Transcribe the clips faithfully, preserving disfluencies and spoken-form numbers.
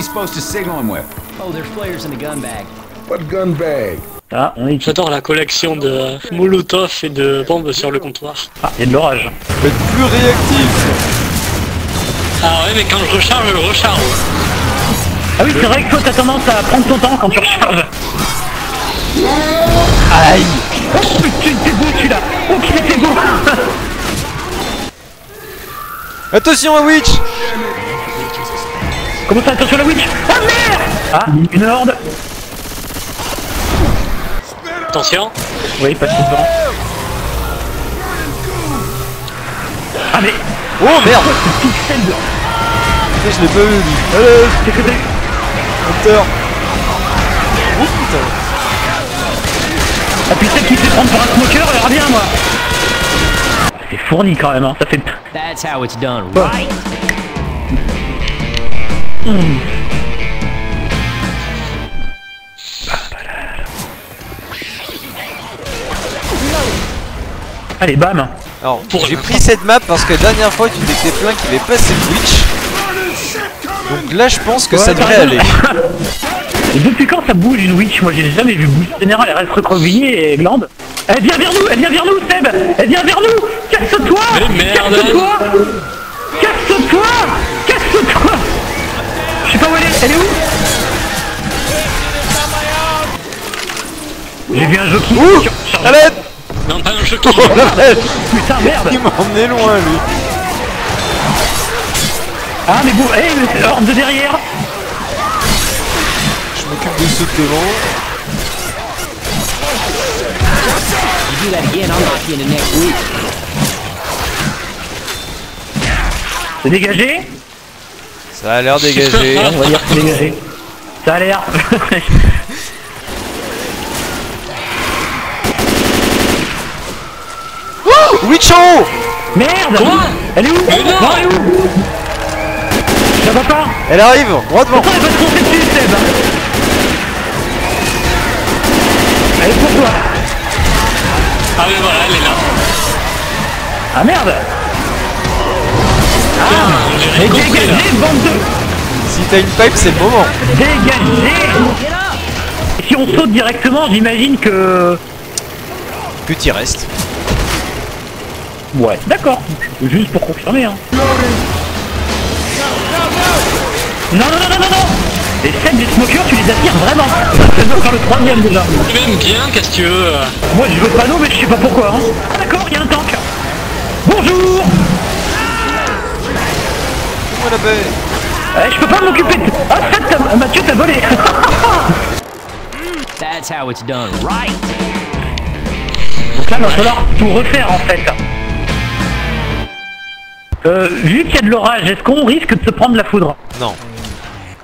we supposed to signal him with? Oh, there's flares in the gun bag. What gun bag? Ah, on est... J'adore la collection de molotov et de bombes sur le comptoir. Ah, il y a de l'orage. Vous êtes plus réactif. Ah ouais, mais quand je recharge, je recharge. Ah oui, c'est vrai que toi, t'as tendance à prendre ton temps quand tu recharges. Aïe. Oh putain, c'est beau celui-là. Oh putain, c'est beau. Attention à Witch. Comment ça, attention à la Witch? Oh merde. Ah, une horde. Attention. Oui, pas de coup de vent. Ah mais... Oh merde. C'est pixel blanc. Je l'ai pas vu lui. Allez, c'est que des... Hunter. Oh putain. Ah putain, qui fait prendre pour un smoker, il revient moi. C'est fourni quand même, hein. Ça fait... That's how it's done, right? Oh. Mmh. Allez, bam. Alors, j'ai pris cette map parce que la dernière fois, tu t'étais plein qu'il avait passé le Witch. Donc là, je pense que ouais, ça devrait aller. Et depuis quand ça bouge une Witch? Moi, j'ai jamais vu bouger. En général, elle reste recroquevillée et glande. Elle vient vers nous, elle vient vers nous, Seb. Elle vient vers nous. Casse-toi. Casse-toi. Casse-toi. Casse-toi. Je sais pas où elle est. Elle est où? J'ai vu un jeu qui... Ouh, Charlotte. Non, pas un jeu qui... Oh, putain, merde. Il m'a emmené loin, lui. Ah, mais bon... Hé, hey, mais horde de derrière. Je m'occupe de ceux de devant. C'est dégagé? Ça a l'air dégagé. On va dire que c'est dégagé. Ça a l'air. Witch en haut! Merde! Quoi? Elle est où? Elle est où? Elle est où? Ça va pas? Elle arrive, droit devant! Pourquoi elle va se monter dessus, Seb? Elle est pour toi! Ah mais voilà, elle est là! Ah merde! Ah! ah Dégagez, bande de... Si t'as une pipe, c'est le moment! Dégagez! Et si on saute directement, j'imagine que... Que t'y restes. Ouais, d'accord, juste pour confirmer hein. Non, non, non, non, non. Les scènes des smokers, tu les attires vraiment. Ça doit faire le troisième déjà. Tu m'aimes bien, qu'est-ce que tu veux? Moi je veux pas non, mais je sais pas pourquoi hein. Ah d'accord, il y a un tank. Bonjour. Voilà, ben... eh, je peux pas m'occuper de... Ah, ça, Mathieu t'a volé. That's how it's done, right? Donc là, il va falloir tout refaire en fait. Euh, vu qu'il y a de l'orage, est-ce qu'on risque de se prendre la foudre? Non.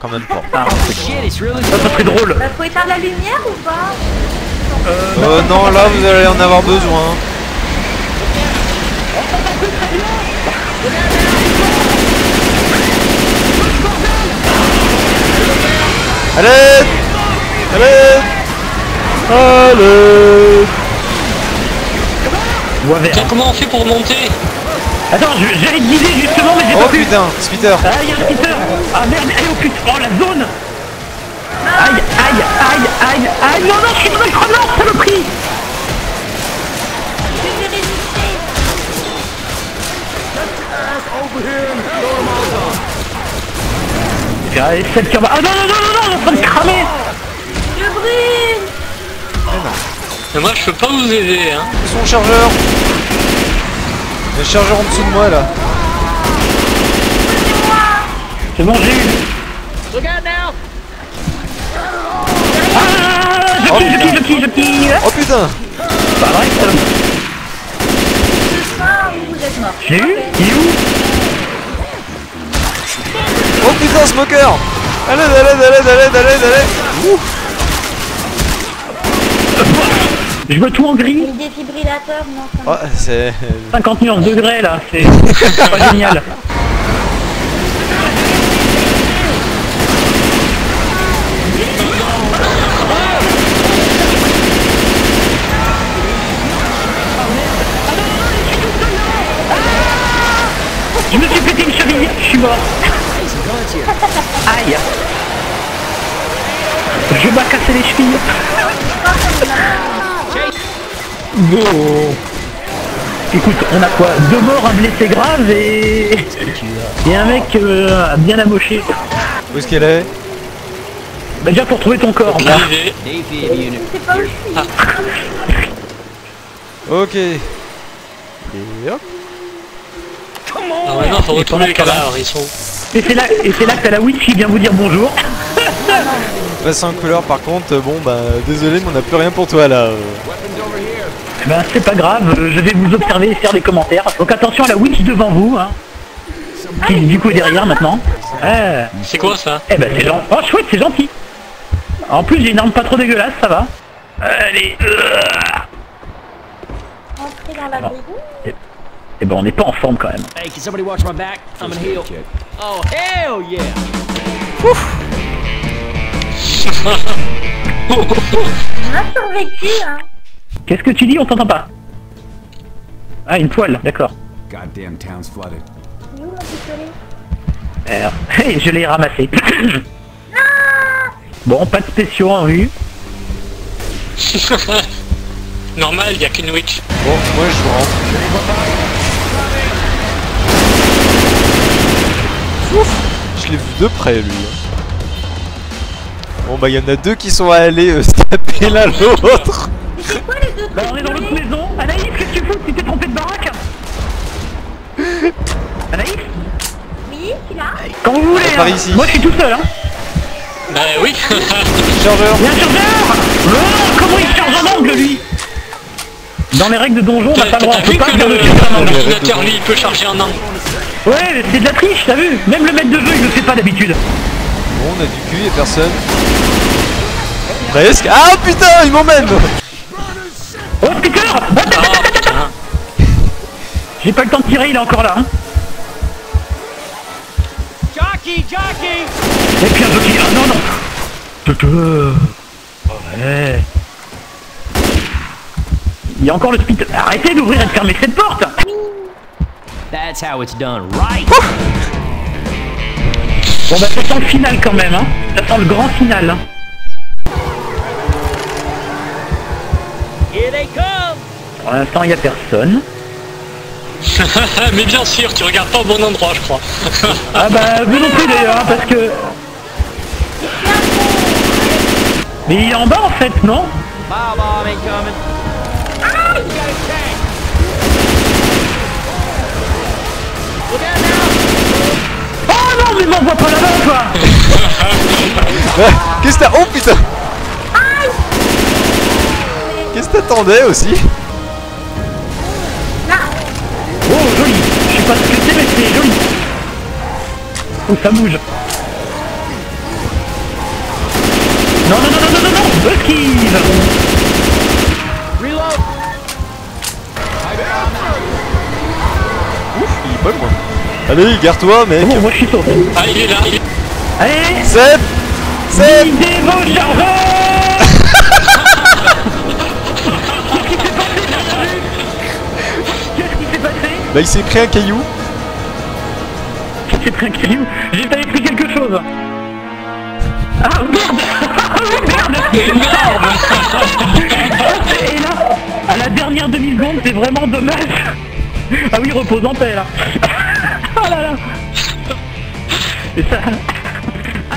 Quand même pas. Ah, ça, ça serait drôle. Bah, faut éteindre la lumière ou pas? Euh, euh non, là vous allez en avoir besoin. Allez! Allez! Allez! Tiens, comment on fait pour monter? Attends, j'allais te guider justement, mais j'ai oh pas putain, Spitter. Ah, il y a un Spitter. Ah merde, allez au putain. Oh, la zone. Aïe, aïe, aïe, aïe, aïe. Non, non, je suis dans le chrono, saloperie. Je vais résister. Allez, celle qui en va. Ah non, non, non, non, non, on est en train de cramer. Je brûle. Mais non. Mais moi, je peux pas vous aider, hein. Son chargeur. Il y a un chargeur en dessous de moi là. C'est bon, j'ai eu. Ah, je pille, je pille, je pille. Oh putain. Pas vrai, ça. J'ai eu. Il est où? Oh putain, smoker. Allez, allez, allez, allez, allez, allez. Ouh. Je veux tout en gris. Le défibrillateur, non. Oh, c'est... cinquante-neuf degrés, là, c'est pas génial. Je me suis pété une cheville, je suis mort. Aïe. Je vais casser les chevilles. Go. Écoute, on a quoi? Deux morts, un blessé grave et... et un mec euh, bien amoché. Où est-ce qu'elle est? Bah déjà pour trouver ton corps. Là. Ok. Et hop. Comment? Ah ouais non, faut retourner les cadavres, ils sont... Et c'est là, là que t'as la witch qui vient vous dire bonjour. Bah sans couleur par contre, bon bah désolé mais on n'a plus rien pour toi là. Bah c'est pas grave, je vais vous observer et faire des commentaires. Donc attention à la witch devant vous, hein. Qui du coup derrière maintenant. Euh... C'est quoi ça? Eh ben c'est gentil. Oh chouette, c'est gentil. En plus j'ai une arme pas trop dégueulasse, ça va. Allez. Entrez dans la brigou. Eh ben on n'est pas en forme quand même. Hey, can somebody watch my back? I'm gonna heal. Oh hell yeah. Ouf. On a survécu hein. Qu'est-ce que tu dis? On t'entend pas. Ah une toile, d'accord. Goddamn town's flooded. Alors, hey, je l'ai ramassé. Bon, pas de spéciaux en vue. Normal, il n'y a qu'une witch. Bon, moi je rentre. Ouf, je l'ai vu de près lui. Bon bah il y en a deux qui sont allés euh, se taper l'un l'autre. C'est quoi les deux? Bah on est dans l'autre maison. Anaïs, qu'est-ce que tu fous? Tu t'es trompé de baraque. Anaïs? Oui, tu là. Quand vous voulez, ah, hein. Ici. Moi je suis tout seul hein. Bah oui. Chargeur. Il y a un chargeur. Non, comment il charge en angle lui? Dans les règles de donjon, on n'a pas le droit. On peut pas faire le l'ordinateur lui, il peut charger en angle. Ouais, mais c'est de la triche, t'as vu? Même le maître de jeu, il le fait pas d'habitude. Bon, on a du cul, y'a personne. Presque. Ah putain, il m'emmène. Oh Peter. J'ai pas le temps de tirer, il est encore là hein. Jockey, jockey. Et puis un jockey, ah non, non. Tutu. Ouais. Il y a encore le speed. Arrêtez d'ouvrir et de fermer cette porte. That's how it's done, right. Bon bah ça sent le final quand même hein. Ça sent le grand final hein. Here they come. Pour l'instant il n'y a personne. Mais bien sûr, tu regardes pas au bon endroit, je crois. Ah bah, vous non plus d'ailleurs, parce que... Mais il est en bas en fait, non? Oh non, mais m'envoie pas là-bas, toi. Qu'est-ce que t'as... Oh putain. Qu'est-ce que t'attendais aussi? Oh joli, je sais pas ce que c'est mais c'est joli. Oh ça bouge. Non non non non non non non. Esquive. Reload. Ouf, il est bon moi. Allez, garde-toi mec. Bon, moi je suis sauvé. Ah il est là, il est... Allez Seb Seb videz vos chargeurs. Bah il s'est pris un caillou. Il s'est pris un caillou. J'ai pas pris quelque chose. Ah merde. Merde. C'est énorme. Et là, à la dernière demi-seconde, c'est vraiment dommage. Ah oui, repose en paix là. Oh là là. Et ça... Ah